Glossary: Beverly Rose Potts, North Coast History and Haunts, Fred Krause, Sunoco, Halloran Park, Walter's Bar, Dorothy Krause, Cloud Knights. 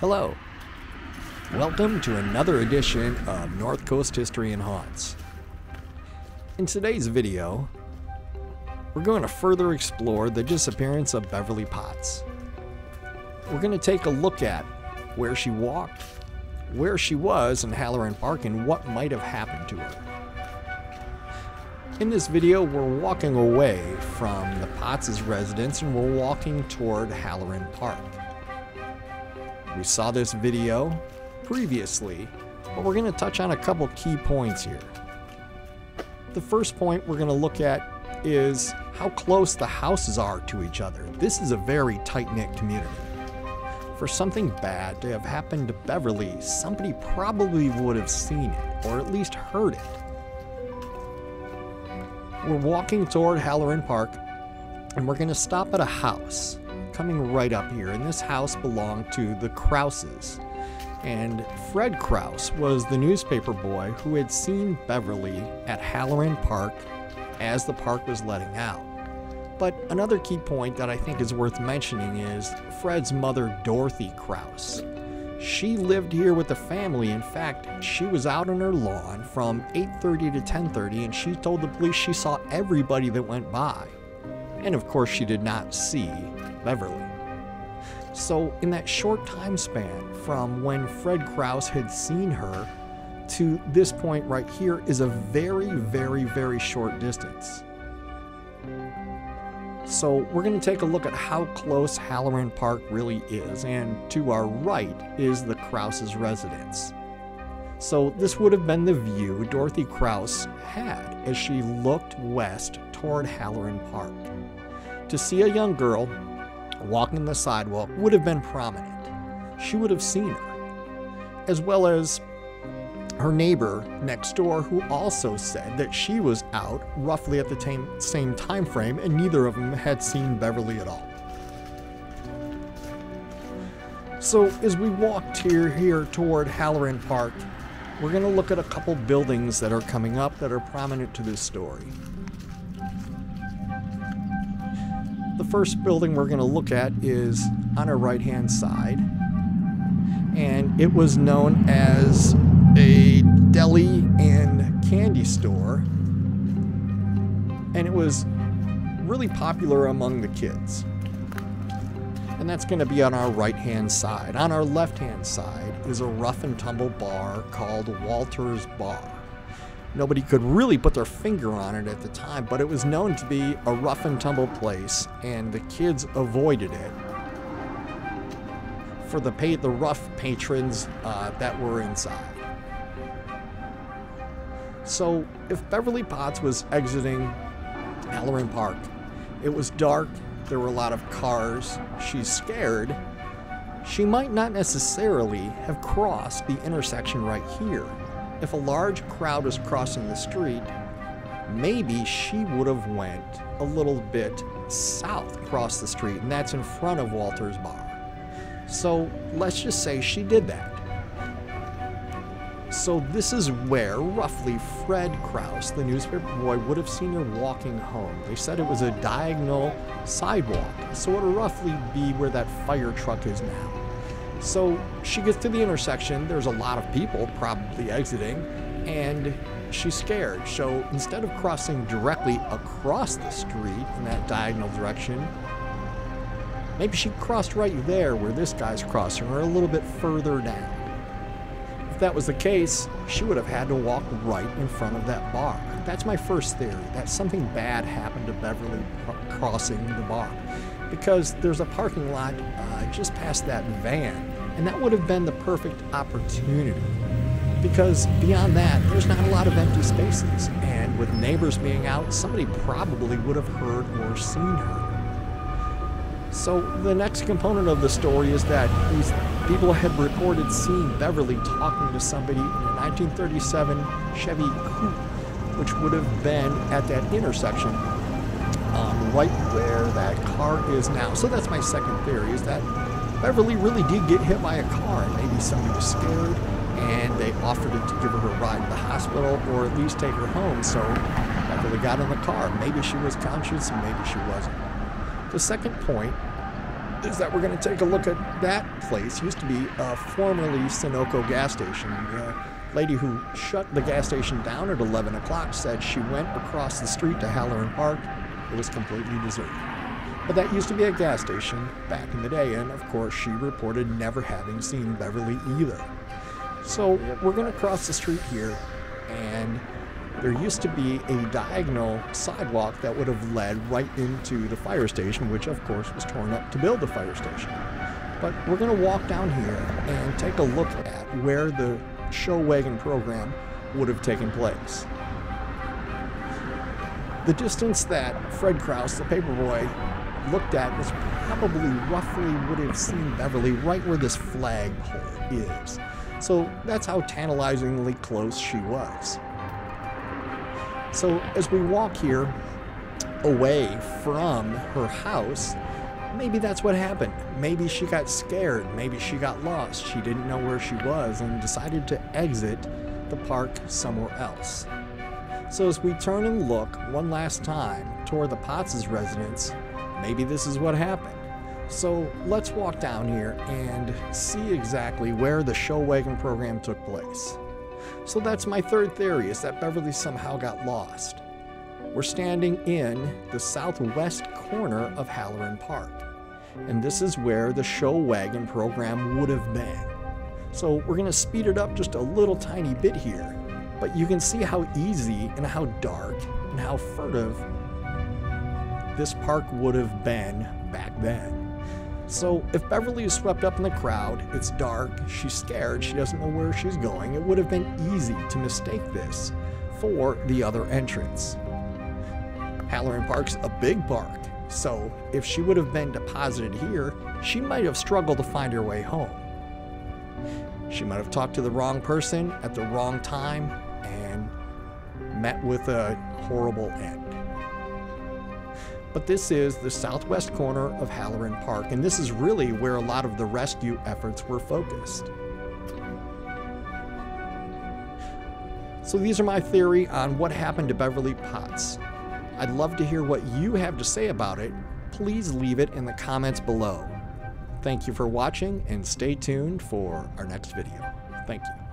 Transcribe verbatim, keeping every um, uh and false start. Hello. Welcome to another edition of North Coast History and Haunts. In today's video, we're going to further explore the disappearance of Beverly Potts. We're going to take a look at where she walked, where she was in Halloran Park, and what might have happened to her. In this video, we're walking away from the Potts' residence and we're walking toward Halloran Park. We saw this video previously, but we're going to touch on a couple key points here. The first point we're going to look at is how close the houses are to each other. This is a very tight-knit community. For something bad to have happened to Beverly, somebody probably would have seen it, or at least heard it. We're walking toward Halloran Park, and we're going to stop at a house. Coming right up here, and this house belonged to the Krauses. And Fred Krause was the newspaper boy who had seen Beverly at Halloran Park as the park was letting out. But another key point that I think is worth mentioning is Fred's mother, Dorothy Krause. She lived here with the family. In fact, she was out on her lawn from eight thirty to ten thirty, and she told the police she saw everybody that went by. And of course, she did not see Beverly. So in that short time span from when Fred Krause had seen her to this point right here is a very, very, very short distance. So we're going to take a look at how close Halloran Park really is, and to our right is the Krause's residence. So this would have been the view Dorothy Krause had as she looked west toward Halloran Park. To see a young girl walking the sidewalk would have been prominent. She would have seen her, as well as her neighbor next door, who also said that she was out roughly at the same time frame, and neither of them had seen Beverly at all. So as we walked here, here toward Halloran Park, we're going to look at a couple buildings that are coming up that are prominent to this story. The first building we're going to look at is on our right-hand side, and it was known as a deli and candy store, and it was really popular among the kids. And that's going to be on our right-hand side. On our left-hand side is a rough-and-tumble bar called Walter's Bar. Nobody could really put their finger on it at the time, but it was known to be a rough and tumble place, and the kids avoided it. For the pay, the rough patrons uh, that were inside. So if Beverly Potts was exiting Halloran Park, it was dark, there were a lot of cars, she's scared, she might not necessarily have crossed the intersection right here. If a large crowd was crossing the street, maybe she would have went a little bit south across the street, and that's in front of Walter's Bar. So let's just say she did that. So this is where roughly Fred Krause, the newspaper boy, would have seen her walking home. They said it was a diagonal sidewalk, so it'll roughly be where that fire truck is now. So she gets to the intersection, there's a lot of people probably exiting, and she's scared. So instead of crossing directly across the street in that diagonal direction, maybe she crossed right there where this guy's crossing, or a little bit further down. If that was the case, she would have had to walk right in front of that bar. That's my first theory, that something bad happened to Beverly crossing the bar, because there's a parking lot uh, just past that van, and that would have been the perfect opportunity, because beyond that there's not a lot of empty spaces, and with neighbors being out, somebody probably would have heard or seen her. So the next component of the story is that these people had reported seeing Beverly talking to somebody in a nineteen thirty-seven Chevy Coupe, which would have been at that intersection Um, right where that car is now. So that's my second theory, is that Beverly really did get hit by a car, and maybe somebody was scared and they offered to give her a ride to the hospital or at least take her home. So Beverly got in the car. Maybe she was conscious, maybe she wasn't. The second point is that we're going to take a look at that place. It used to be a formerly Sunoco gas station. The lady who shut the gas station down at eleven o'clock said she went across the street to Halloran Park. It was completely deserted. But that used to be a gas station back in the day, and of course she reported never having seen Beverly either. So we're going to cross the street here, and there used to be a diagonal sidewalk that would have led right into the fire station, which of course was torn up to build the fire station. But we're going to walk down here and take a look at where the show wagon program would have taken place. The distance that Fred Krause, the paperboy, looked at was probably roughly would have seen Beverly right where this flagpole is. So that's how tantalizingly close she was. So as we walk here away from her house, maybe that's what happened. Maybe she got scared. Maybe she got lost. She didn't know where she was and decided to exit the park somewhere else. So as we turn and look one last time toward the Potts' residence, maybe this is what happened. So let's walk down here and see exactly where the show wagon program took place. So that's my third theory, is that Beverly somehow got lost. We're standing in the southwest corner of Halloran Park, and this is where the show wagon program would have been. So we're gonna speed it up just a little tiny bit here, but you can see how easy and how dark and how furtive this park would have been back then. So if Beverly is swept up in the crowd, it's dark, she's scared, she doesn't know where she's going, it would have been easy to mistake this for the other entrance. Halloran Park's a big park, so if she would have been deposited here, she might have struggled to find her way home. She might have talked to the wrong person at the wrong time and met with a horrible end. But this is the southwest corner of Halloran Park, and this is really where a lot of the rescue efforts were focused. So these are my theory on what happened to Beverly Potts. I'd love to hear what you have to say about it. Please leave it in the comments below. Thank you for watching, and stay tuned for our next video. Thank you.